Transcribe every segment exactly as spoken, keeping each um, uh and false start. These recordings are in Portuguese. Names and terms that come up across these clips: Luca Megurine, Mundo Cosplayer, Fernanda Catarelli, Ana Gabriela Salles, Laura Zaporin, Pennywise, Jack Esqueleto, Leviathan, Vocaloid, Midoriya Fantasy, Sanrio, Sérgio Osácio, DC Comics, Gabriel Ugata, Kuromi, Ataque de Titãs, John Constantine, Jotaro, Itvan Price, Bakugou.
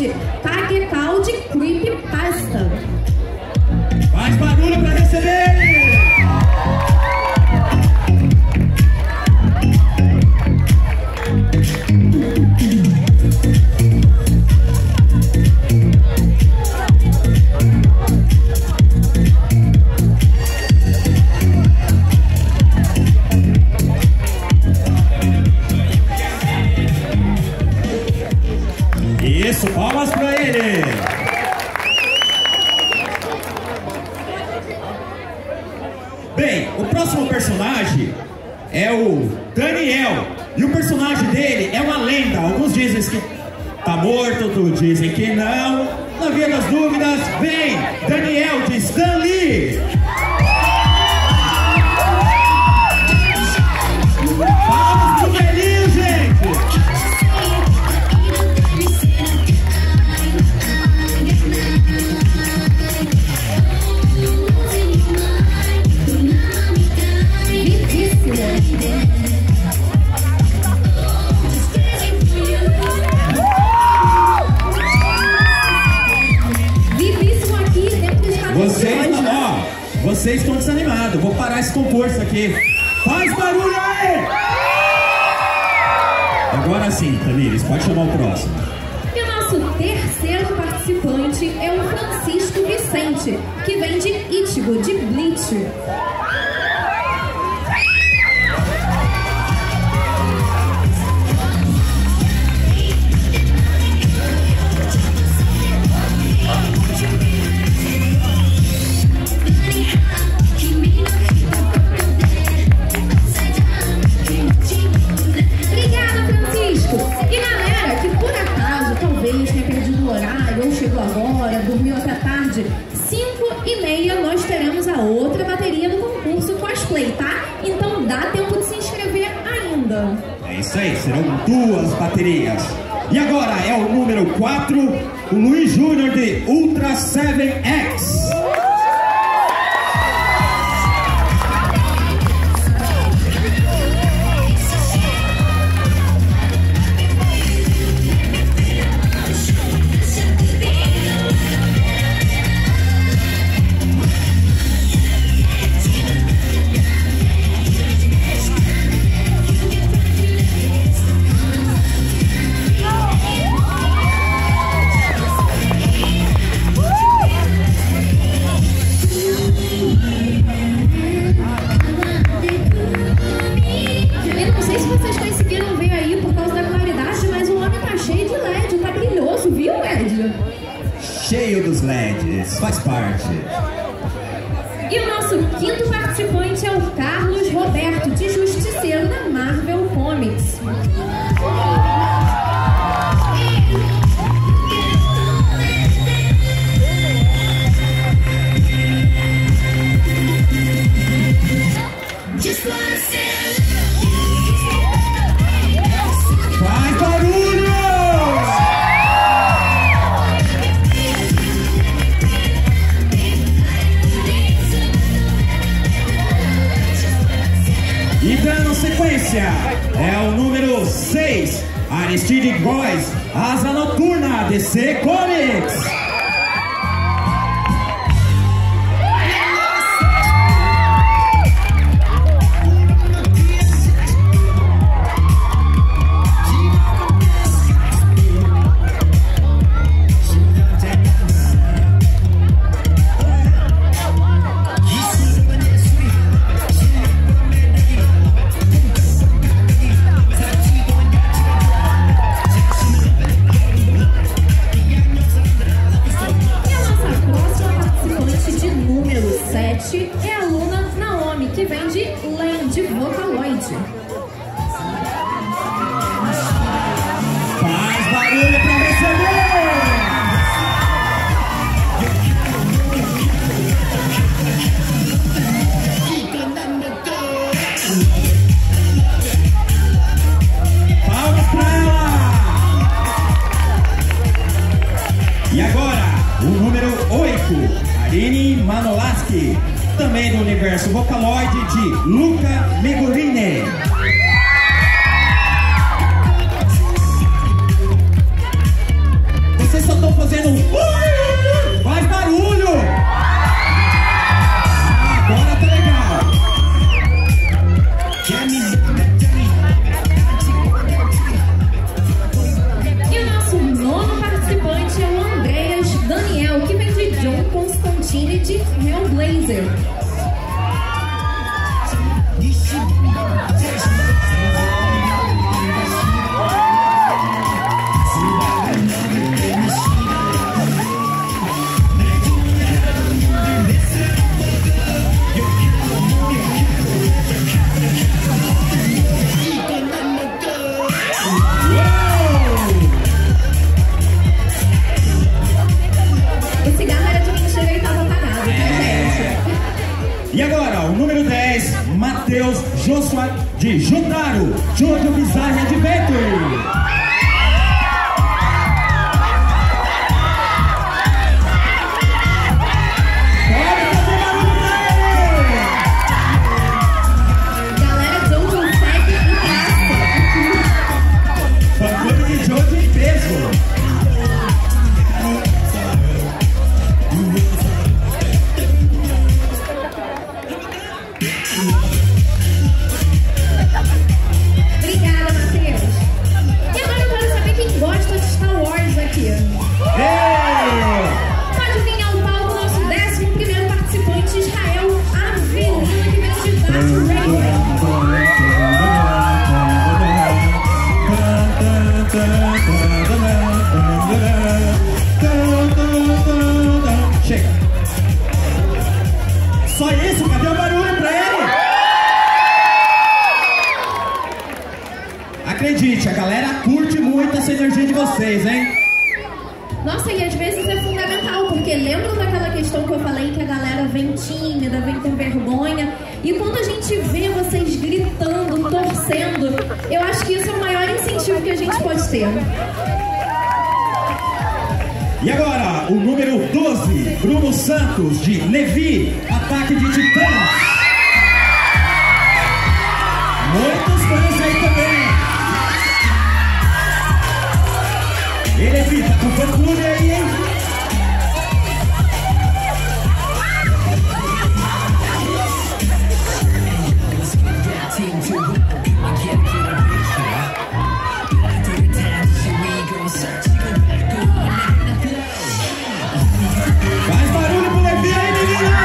de Taquetal de Creepypasta. Faz barulho pra receber! Isso, palmas pra ele! Bem, o próximo personagem é o Daniel. E o personagem dele é uma lenda. Alguns dizem que tá morto, outros dizem que não. Na via das dúvidas, vem Daniel de Stan Lee! Palmas pro velhinho, gente! Vocês, ó, vocês estão desanimados. Vou parar esse concurso aqui. Faz barulho aí! Agora sim, Tamires, pode chamar o próximo. E o nosso terceiro participante é o Francisco Vicente, que vem de Ítigo, de Bleach. Serão duas baterias. E agora é o número quatro, o Luiz Júnior de Ultra sete X. Faz parte. E o nosso quinto participante é o Carlos Roberto, de Justiceiro da Marvel Comics. É o número seis, Aristide Boys, Asa Noturna, D C Comics. Também do universo Vocaloid, de Luca Megurine. Você só fazendo um... Faz barulho! Agora tá legal! E o nosso nono participante é o Andreas Daniel, que vem de John Constantine de Hellblazer. E agora, o número dez, Matheus Joshua de Jotaro, Jojo Bizarre Adventure. Acredite, a galera curte muito essa energia de vocês, hein? Nossa, e às vezes é fundamental, porque lembra daquela questão que eu falei que a galera vem tímida, vem com vergonha, e quando a gente vê vocês gritando, torcendo, eu acho que isso é o maior incentivo que a gente pode ter. E agora, o número doze, Bruno Santos, de Levi, Ataque de Titãs. Muitos fãs aí também. Ele é vida, com fã-clube aí, hein? Faz barulho pro Levi aí, menina!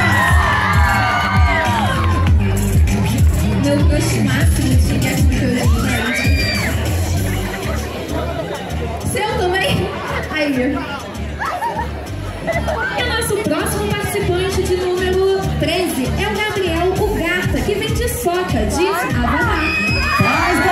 Meu gosto máximo de chegar aqui no teu dia. E o nosso próximo participante de número treze é o Gabriel Ugata, que vem de Soca, de Avatar. Faz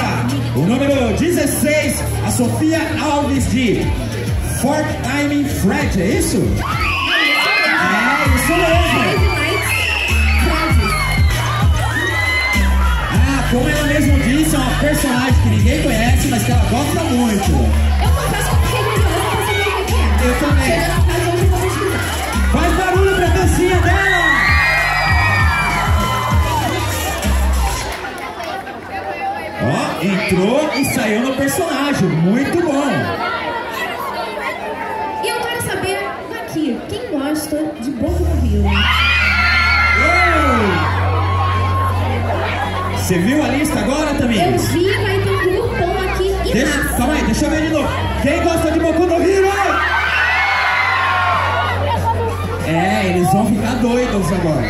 agora o número dezesseis, a Sofia Alves de Fort Time Fred, é isso? É isso mesmo! Ah, como ela mesmo disse, é uma personagem que ninguém conhece, mas que ela gosta muito. Eu confesso que eu não sei o que é. Eu também. Faz barulho pra dancinha dela! Ó, entrou e saiu no personagem, muito bom! Quem gosta de Boca no Rio? Ei! Você viu a lista agora também? Eu vi, mas tem um grupão aqui e deixa, massa. Calma aí, deixa eu ver de novo. Quem gosta de Boca no Rio? É, eles vão ficar doidos agora.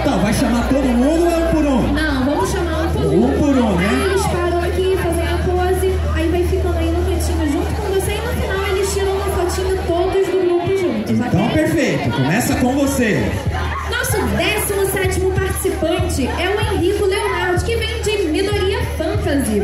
Então, vai chamar todo mundo ou um por um? Não, vamos chamar um por um. Um por um, né? Aí eles param aqui, fazem a pose, aí vai ficando aí no cantinho junto com você e no final eles tiram uma fotinho todos do grupo. Então, perfeito. Começa com você. Nosso décimo sétimo participante é o Henrico Leonardo, que vem de Midoriya Fantasy.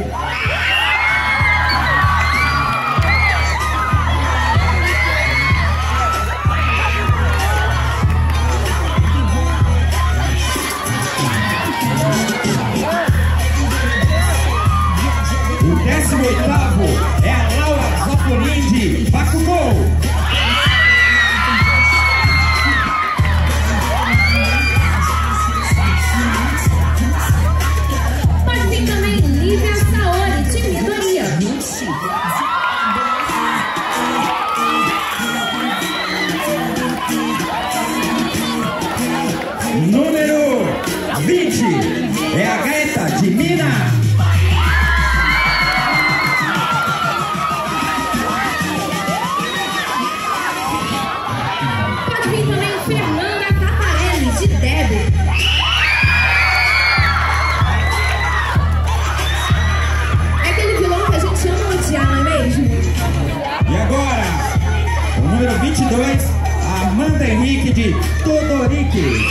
O décimo oitavo é a Laura Zaporin de Bakugou. É a Gaeta de Minas. Pode vir também o Fernanda Catarelli de Debe. É aquele vilão que a gente ama odiar, não é mesmo? E agora, o número vinte e dois, a Amanda Henrique de Todorique.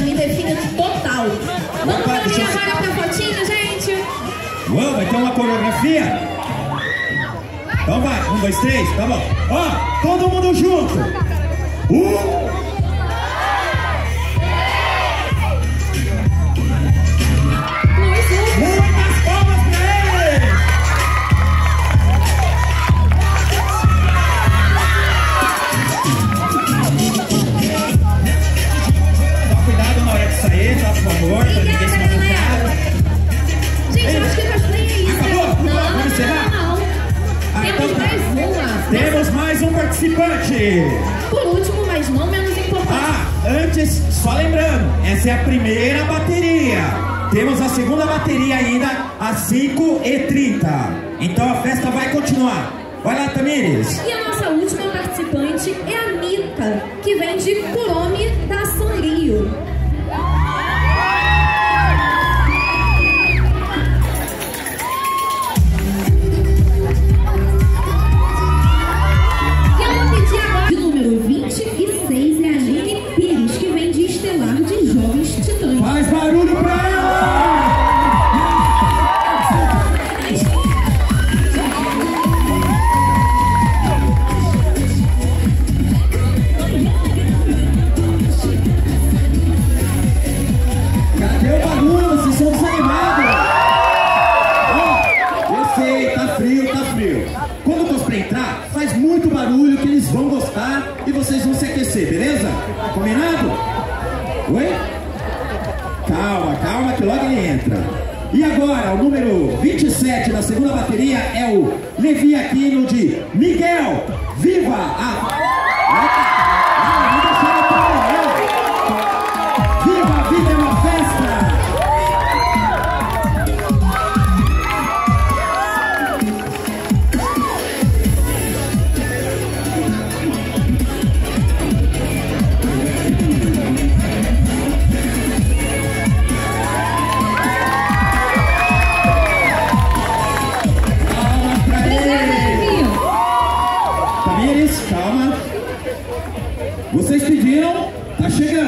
Me define total. Vamos fazer agora pra fotinho, gente? Uou, vai ter uma coreografia? Então vai, um, dois, três, tá bom. Ó, todo mundo junto. Um. Temos mais um participante! Por último, mas não menos importante. Ah, antes, só lembrando, essa é a primeira bateria. Temos a segunda bateria ainda, às cinco e trinta. Então a festa vai continuar. Vai lá, Tamires! E a nossa última participante é a Mita, que vem de Kuromi, da Sanrio. E agora, o número vinte e sete da segunda bateria é o Leviathan de Miguel. Viva a... Ah, não deixaram para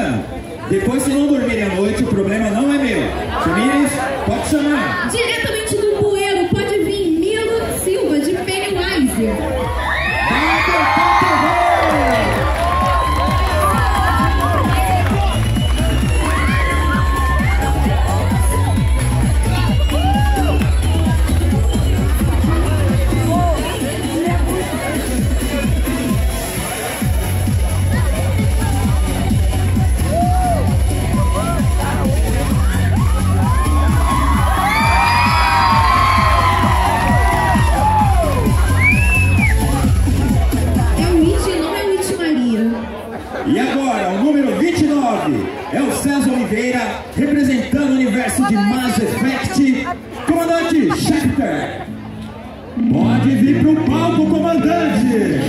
manhã. Depois, se não dormirem à noite, o problema não é meu. Famílias, pode chamar. Diretamente do bueiro, pode vir Milo Silva, de Pennywise. Pode vir pro palco, comandante!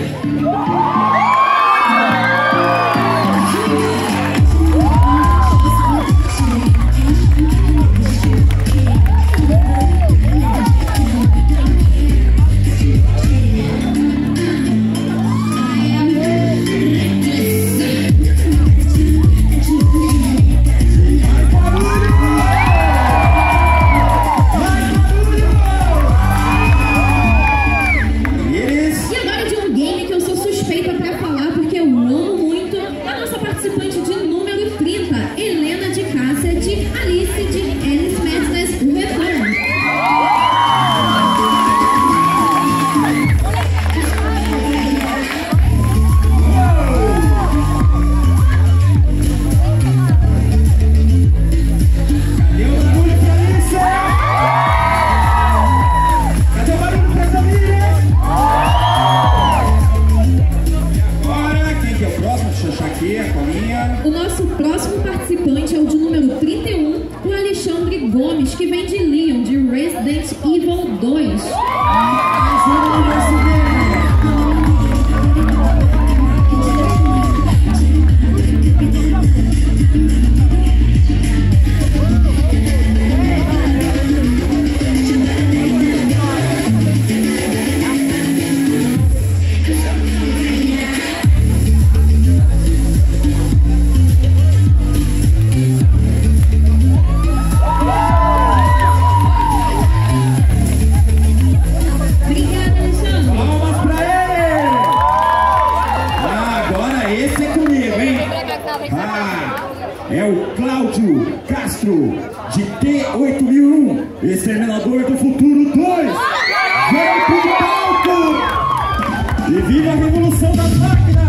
De T oito mil e um, Exterminador do Futuro dois, vem pro palco e vive a Revolução das Máquinas!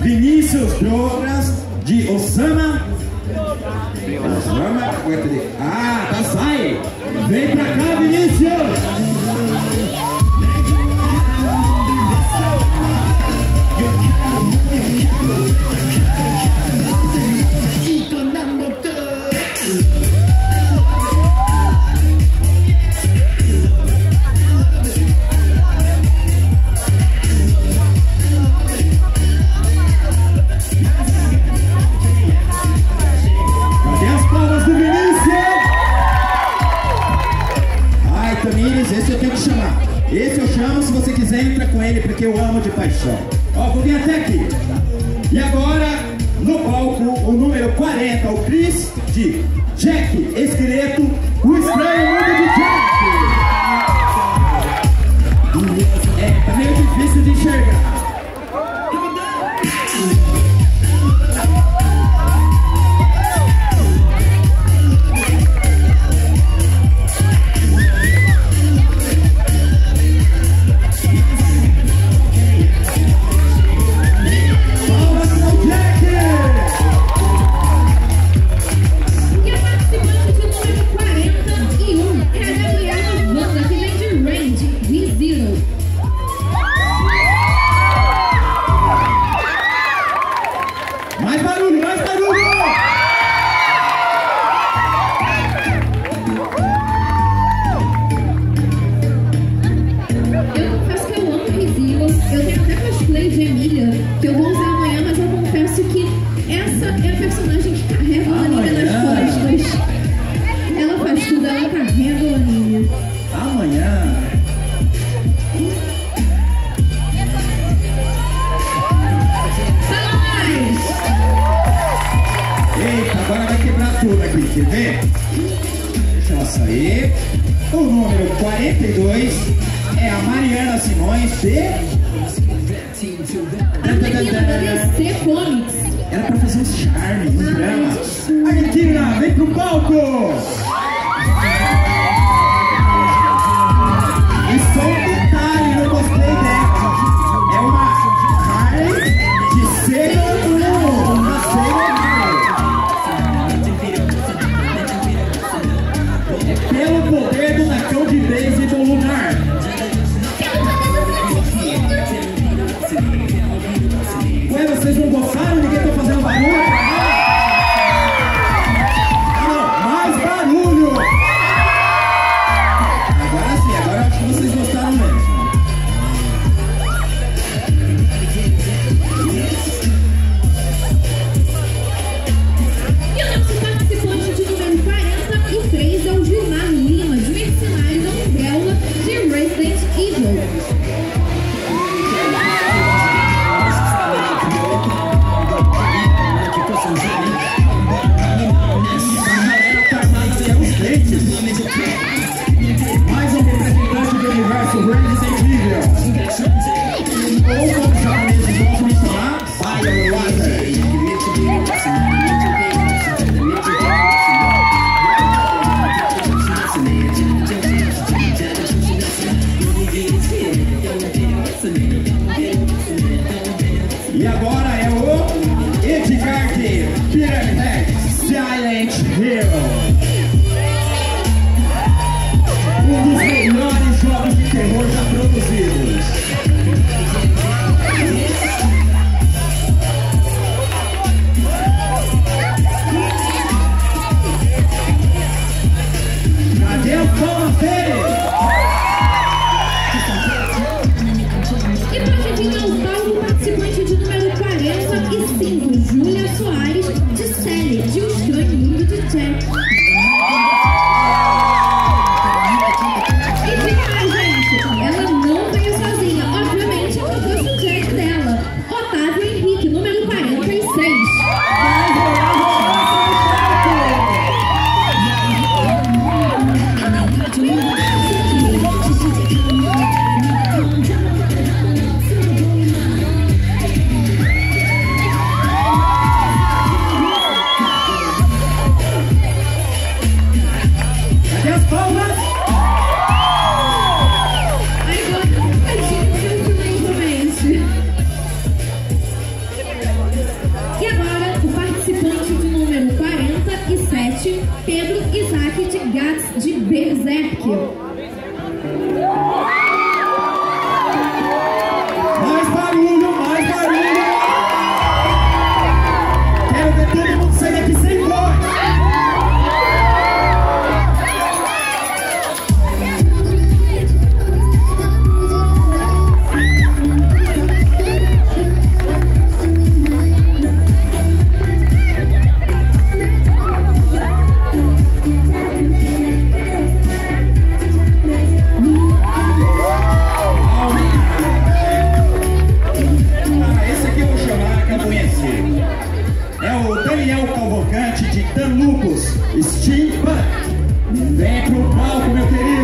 Vinícius Jonas de Osama. Osama, ah, tá, sai. Vem pra cá, Vinícius. Esse eu chamo, se você quiser entra com ele, porque eu amo de paixão. Ó, vou vir até aqui. E agora, no palco, o número quarenta, o Chris de Jack Esqueleto, o estranho mundo de Jack. É, tá meio difícil de enxergar. E de cá, gente, ela Kuromi, Pedro Isaac de Gats de Berserk. Mais barulho, mais barulho! Quero ver todo mundo sair daqui sem Lucas, Estimpa, vem pro palco, meu querido!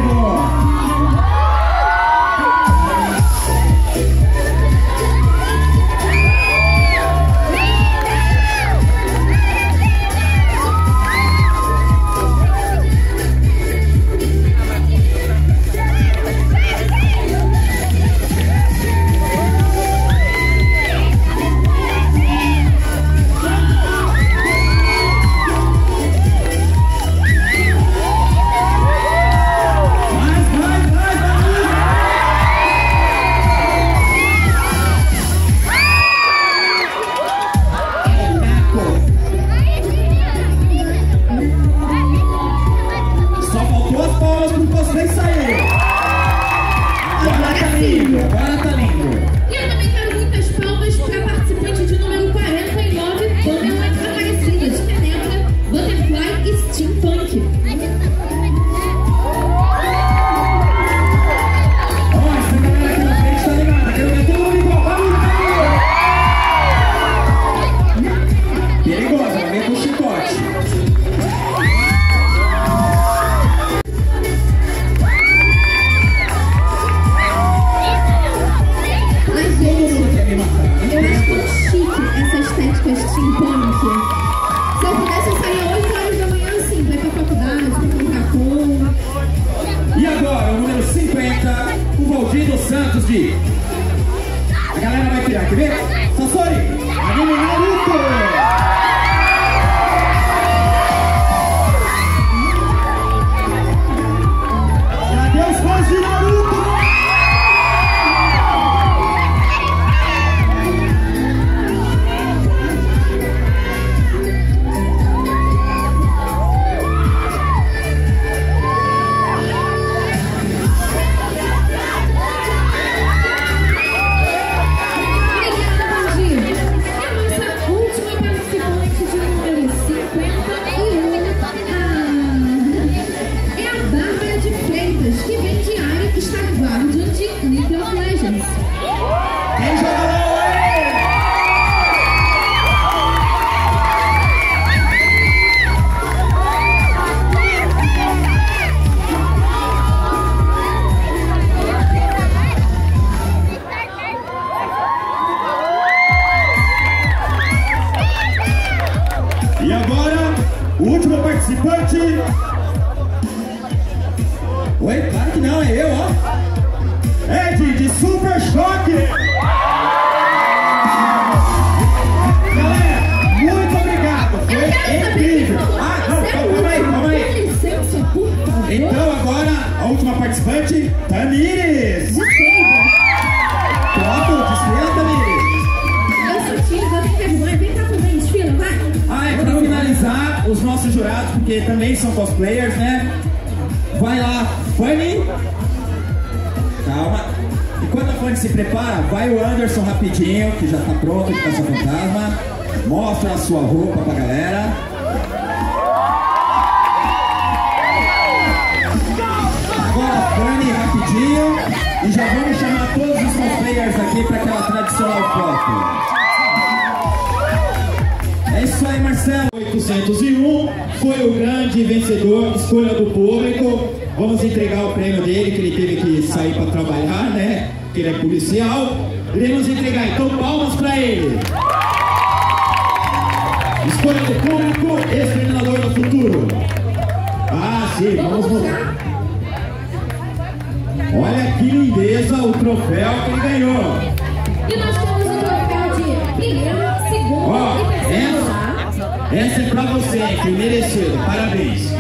Essa é pra você que mereceu, parabéns.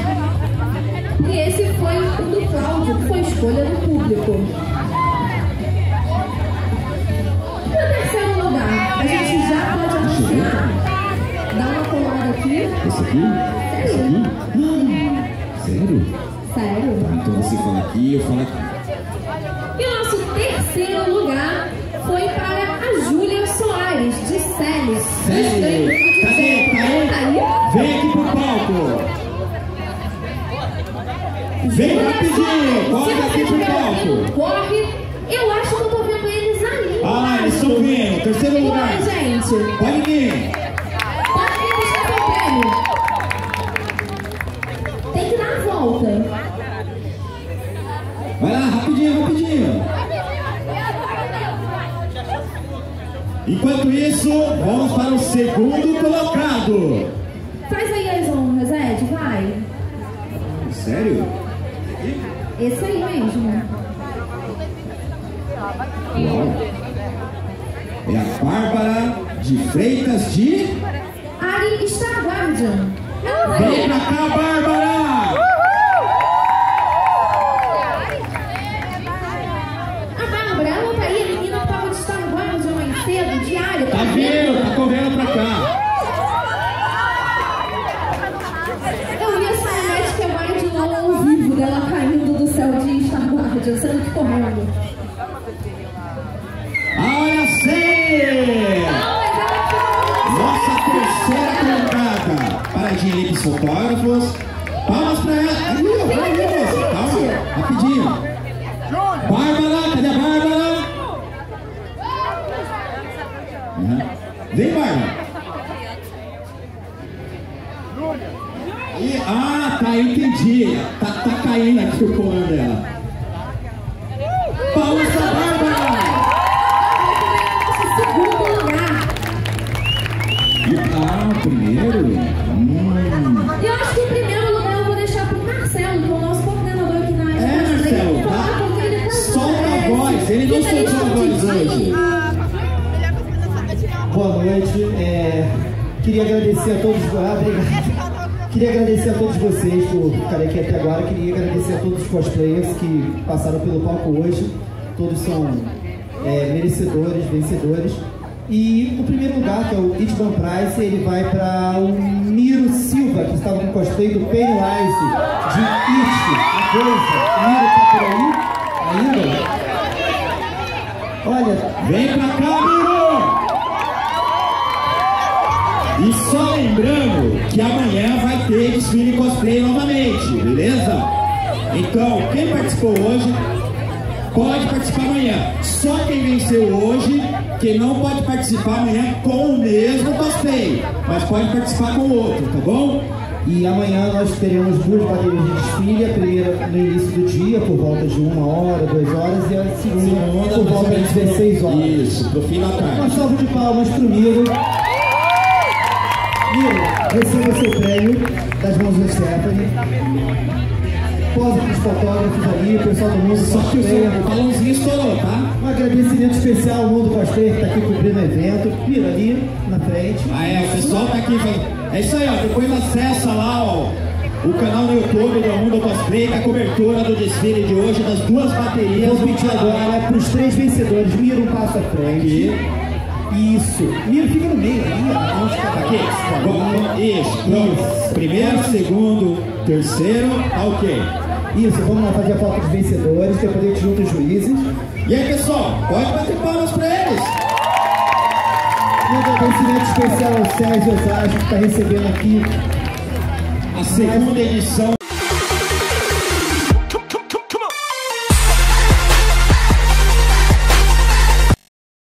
E esse foi o do Cláudio, que foi escolha do público. No terceiro lugar, a gente já pode anunciar. Dá uma colada aqui. Esse aqui? Sério? Esse aqui? Ah, sério? Sério? Tá, então você fala aqui, eu falo aqui. E o nosso terceiro lugar foi para a Júlia Soares, de Celes. Sério? Cadê? Cadê? Vem aqui pro palco. Vem rapidinho, corre aqui pro palco. Corre, eu acho que eu tô vendo eles ali. Ah, eles estão vindo, terceiro lugar. Bora, gente. Pode vir. Pode vir buscar seu prêmio. Tem que dar a volta. Vai lá, rapidinho, rapidinho. Enquanto isso, vamos para o segundo colocado. Faz aí as honras, Ed, vai. Sério? Esse aí mesmo. É a Bárbara de Freitas de... Ari Starguardia. Vem pra cá, Bárbara! A Bárbara, ela tá aí, a menina que tava de Starguardia mais cedo, diário. Tá vendo? Tá correndo pra cá. Eu vi essa net que é mais de novo ao vivo dela caindo. Eu sei que correndo. Olha sim! Nossa terceira colocada. Para de ir para os fotógrafos. Palmas para ela. Ali, vai ali, moça. Calma, rapidinho. Bárbara, cadê a Bárbara? Uhum. Vem, Bárbara. E, ah, tá, eu entendi. Tá, tá caindo aqui o comando dela. Palmas para a Bárbara! Segundo lugar! Ah, o primeiro? Hum. Eu acho que o primeiro lugar eu vou deixar para o Marcelo, que é o nosso coordenador aqui na área. É, Marcelo, tá? Solta a voz, ele não soltou a voz hoje. Boa noite, é... queria agradecer a todos. Ah, obrigado. Queria agradecer a todos vocês por ficarem aqui até agora. Queria agradecer a todos os cosplayers que passaram pelo palco hoje. Todos são é, merecedores, vencedores. E o primeiro lugar, que é o Itvan Price, ele vai para o Miro Silva, que estava com o cosplay do Pennywise, de It, a coisa. Miro tá por aí? Ainda? Olha, vem pra cá, Miro! E só lembrando que amanhã vai ter desfile cosplay novamente, beleza? Então, quem participou hoje... pode participar amanhã. Só quem venceu hoje, quem não pode participar amanhã com o mesmo passeio, mas pode participar com o outro, tá bom? E amanhã nós teremos duas baterias de desfile, a primeira no início do dia, por volta de uma hora, duas horas, e a segunda, segunda por volta de dezesseis horas. Isso, pro fim da tarde. Uma salva de palmas pro Miro. Miro, receba o seu prêmio das mãos do Stephanie. Posa para os fotógrafos ali, o pessoal do Mundo Cosplayer. Só que o balãozinho estourou, tá? Um agradecimento especial ao Mundo Cosplayer que está aqui cobrindo o evento. Mira ali, na frente. Ah, é, o pessoal tá aqui. É isso aí, ó. Depois acessa lá, ó, o canal do YouTube do Mundo Cosplayer, com a cobertura do desfile de hoje, das duas baterias. Vou pedir agora para os três vencedores. Mira um passo à frente. Aqui. Isso. Mira, fica no meio. Aqui. Aqui. Isso. Pronto. Primeiro, segundo, terceiro. Ok. Isso, vamos lá fazer a foto dos vencedores, depois a gente junta os juízes. E aí, pessoal, pode bater palmas pra eles! Um agradecimento especial ao Sérgio Osácio, que está recebendo aqui a segunda edição.